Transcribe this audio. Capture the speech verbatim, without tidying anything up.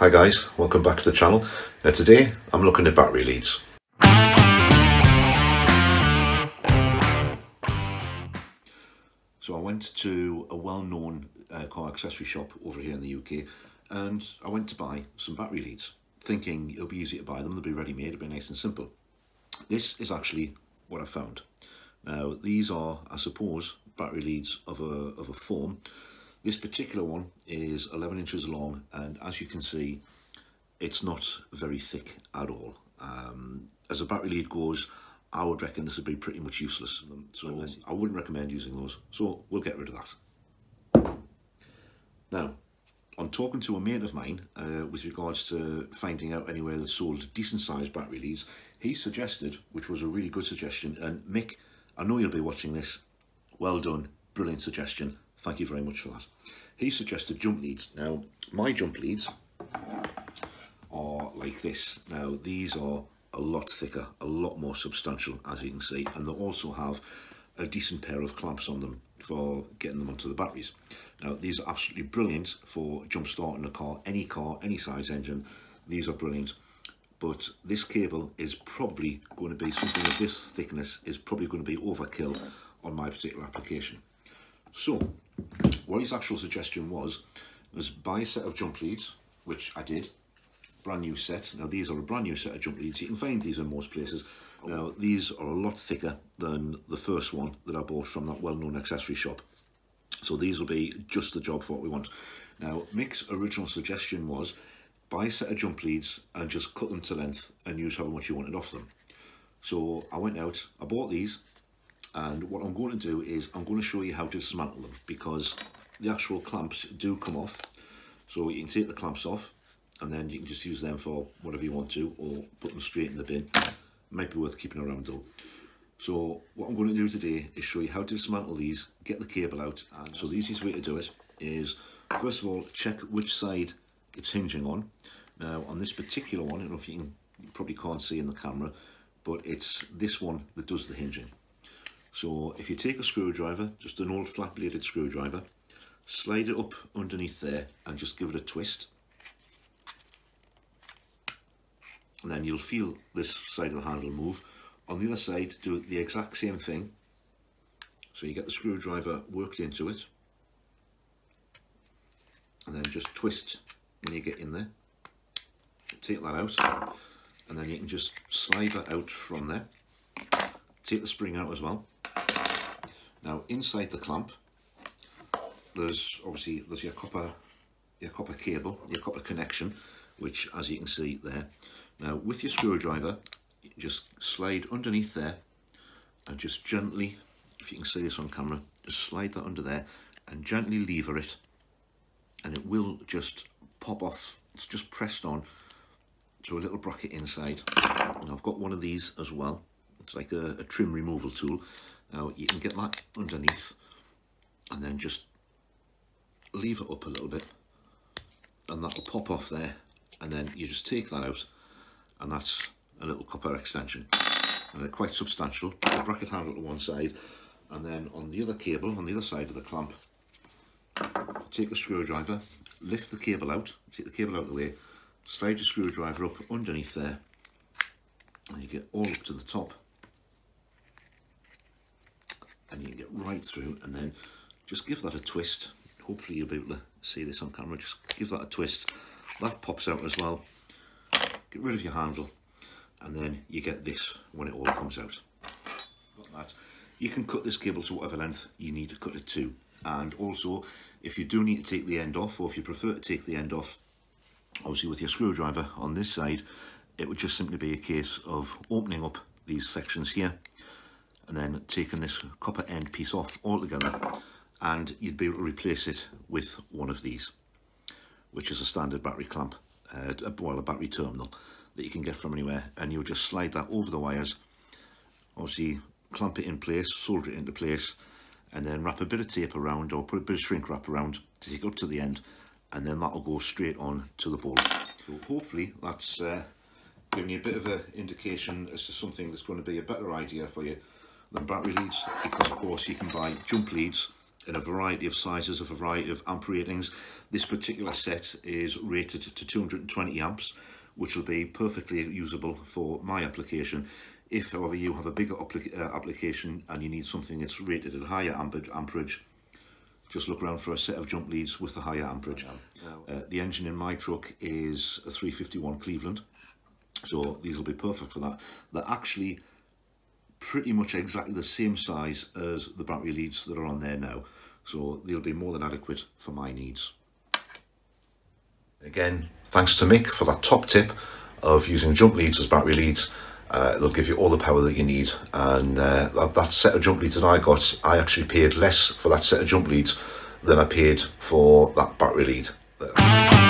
Hi guys, welcome back to the channel. Now today I'm looking at battery leads. So I went to a well-known uh, car accessory shop over here in the U K and I went to buy some battery leads, thinking it'll be easy to buy them, they'll be ready-made, it'll be nice and simple. This is actually what I found. Now these are, I suppose, battery leads of a, of a form. This particular one is eleven inches long, and as you can see, it's not very thick at all. Um, as a battery lead goes, I would reckon this would be pretty much useless, so I wouldn't recommend using those, so we'll get rid of that. Now, I'm talking to a mate of mine uh, with regards to finding out anywhere that sold decent sized battery leads. He suggested, which was a really good suggestion, and Mick, I know you'll be watching this, well done, brilliant suggestion. Thank you very much for that. He suggested jump leads. Now, my jump leads are like this. Now, these are a lot thicker, a lot more substantial, as you can see, and they also have a decent pair of clamps on them for getting them onto the batteries. Now, these are absolutely brilliant for jump starting a car, any car, any size engine. These are brilliant. But this cable is probably going to be, something of this thickness is probably going to be overkill on my particular application. So, what his actual suggestion was, was buy a set of jump leads, which I did, brand new set. Now these are a brand new set of jump leads, you can find these in most places. Now these are a lot thicker than the first one that I bought from that well-known accessory shop. So these will be just the job for what we want. Now Mick's original suggestion was, buy a set of jump leads and just cut them to length and use how much you wanted off them. So I went out, I bought these, and what I'm going to do is I'm going to show you how to dismantle them, because the actual clamps do come off. So you can take the clamps off and then you can just use them for whatever you want to, or put them straight in the bin. Might be worth keeping around though. So what I'm going to do today is show you how to dismantle these, get the cable out. And so the easiest way to do it is, first of all, check which side it's hinging on. Now on this particular one, I don't know if you can, you probably can't see in the camera, but it's this one that does the hinging. So if you take a screwdriver, just an old flat bladed screwdriver, slide it up underneath there and just give it a twist. And then you'll feel this side of the handle move. On the other side, do the exact same thing. So you get the screwdriver worked into it. And then just twist when you get in there. Take that out. And then you can just slide that out from there. Take the spring out as well. Now inside the clamp, there's obviously there's your copper, your copper cable, your copper connection, which as you can see there. Now with your screwdriver, you just slide underneath there, and just gently, if you can see this on camera, just slide that under there and gently lever it, and it will just pop off. It's just pressed on to a little bracket inside. And I've got one of these as well. It's like a, a trim removal tool. Now you can get that underneath and then just leave it up a little bit and that'll pop off there, and then you just take that out and that's a little copper extension. And they're quite substantial. The bracket handle to one side, and then on the other cable, on the other side of the clamp, take the screwdriver, lift the cable out, take the cable out of the way, slide your screwdriver up underneath there and you get all up to the top. And you can get right through, and then just give that a twist. Hopefully you'll be able to see this on camera. Just give that a twist. That pops out as well. Get rid of your handle, and then you get this when it all comes out. Got that. You can cut this cable to whatever length you need to cut it to. And also, if you do need to take the end off, or if you prefer to take the end off, obviously with your screwdriver on this side, it would just simply be a case of opening up these sections here, and then taking this copper end piece off altogether, and you'd be able to replace it with one of these, which is a standard battery clamp, uh, well, a battery terminal that you can get from anywhere, and you'll just slide that over the wires, obviously clamp it in place, solder it into place, and then wrap a bit of tape around, or put a bit of shrink wrap around to take it up to the end, and then that'll go straight on to the bolt. So hopefully that's uh, giving you a bit of an indication as to something that's going to be a better idea for you than battery leads, because of course you can buy jump leads in a variety of sizes, a variety of amp ratings. This particular set is rated to two hundred twenty amps, which will be perfectly usable for my application. If, however, you have a bigger uh, application and you need something that's rated at higher amper amperage, just look around for a set of jump leads with the higher amperage. Uh, the engine in my truck is a three fifty-one Cleveland, so these will be perfect for that. They're actually pretty much exactly the same size as the battery leads that are on there now, so they'll be more than adequate for my needs. Again, thanks to Mick for that top tip of using jump leads as battery leads. Uh, they'll give you all the power that you need, and uh, that, that set of jump leads that I got, I actually paid less for that set of jump leads than I paid for that battery lead.